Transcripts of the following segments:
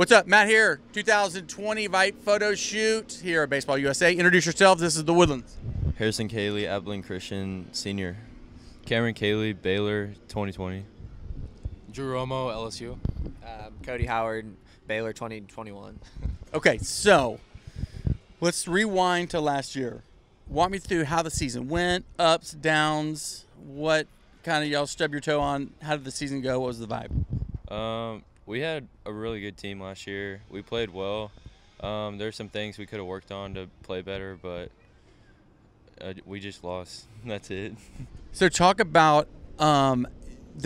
What's up, Matt here, 2020 Vibe Photo Shoot here at Baseball USA. Introduce yourself, this is The Woodlands. Harrison Cayley, Abilene Christian, senior. Cameron Cayley, Baylor, 2020. Drew Romo, LSU. Cody Howard, Baylor, 2021. Okay, so let's rewind to last year. Walk me through how the season went, ups, downs, what kind of y'all stubbed your toe on, how did the season go, what was the vibe? We had a really good team last year. We played well. There's some things we could have worked on to play better, but we just lost. That's it. So talk about the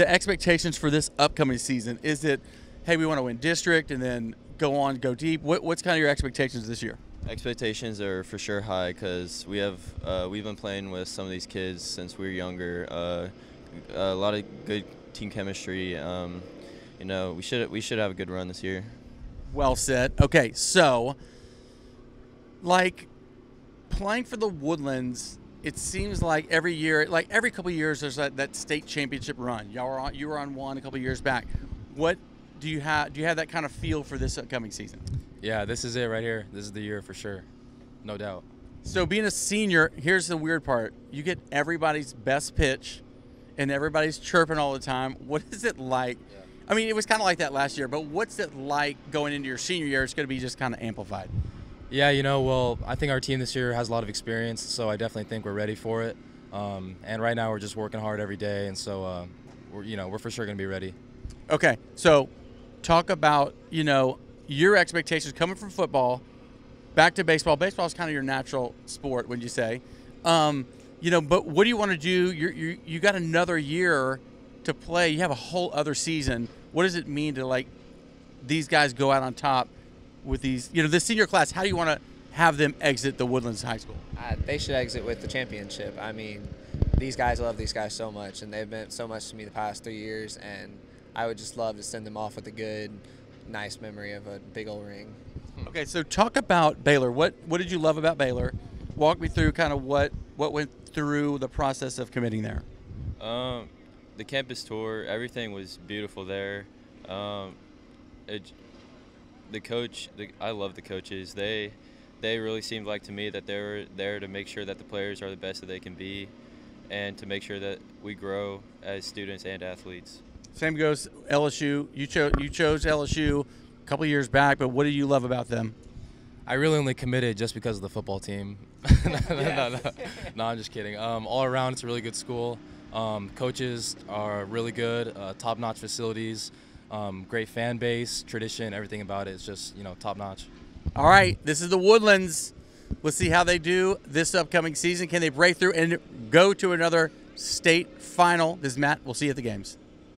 expectations for this upcoming season. Is it, hey, we want to win district and then go on, go deep? What's kind of your expectations this year? Expectations are for sure high because we've been playing with some of these kids since we were younger. A lot of good team chemistry. You know, we should have a good run this year. Well said. Okay, so like playing for the Woodlands, it seems like every year, like every couple of years, there's that state championship run. You were on one a couple of years back. What do you have that kind of feel for this upcoming season? Yeah, this is it right here. This is the year for sure, no doubt. So being a senior, here's the weird part. You get everybody's best pitch and everybody's chirping all the time. What is it like? Yeah. I mean, it was kind of like that last year, but what's it like going into your senior year? It's going to be just kind of amplified. Yeah, you know, well, I think our team this year has a lot of experience, so I definitely think we're ready for it. And right now we're just working hard every day, and so, we're for sure going to be ready. Okay, so talk about, you know, your expectations coming from football back to baseball. Baseball is kind of your natural sport, would you say? You know, but what do you want to do? You got another year to play. You have a whole other season. What does it mean to, like, these guys go out on top with these, you know, the senior class? How do you want to have them exit the Woodlands High School? They should exit with the championship. I mean, these guys, I love these guys so much, and they've meant so much to me the past 3 years, and I would just love to send them off with a good, nice memory of a big old ring. Okay, so talk about Baylor. What did you love about Baylor? Walk me through kind of what went through the process of committing there. The campus tour, everything was beautiful there. I love the coaches. They really seemed like to me that they were there to make sure that the players are the best that they can be, and to make sure that we grow as students and athletes. Same goes LSU. You chose LSU a couple years back, but what do you love about them? I really only committed just because of the football team. No, I'm just kidding. All around, it's a really good school. Coaches are really good, top-notch facilities, great fan base, tradition, everything about it is just, you know, top-notch. All right, this is the Woodlands. Let's see how they do this upcoming season. Can they break through and go to another state final? This is Matt. We'll see you at the games.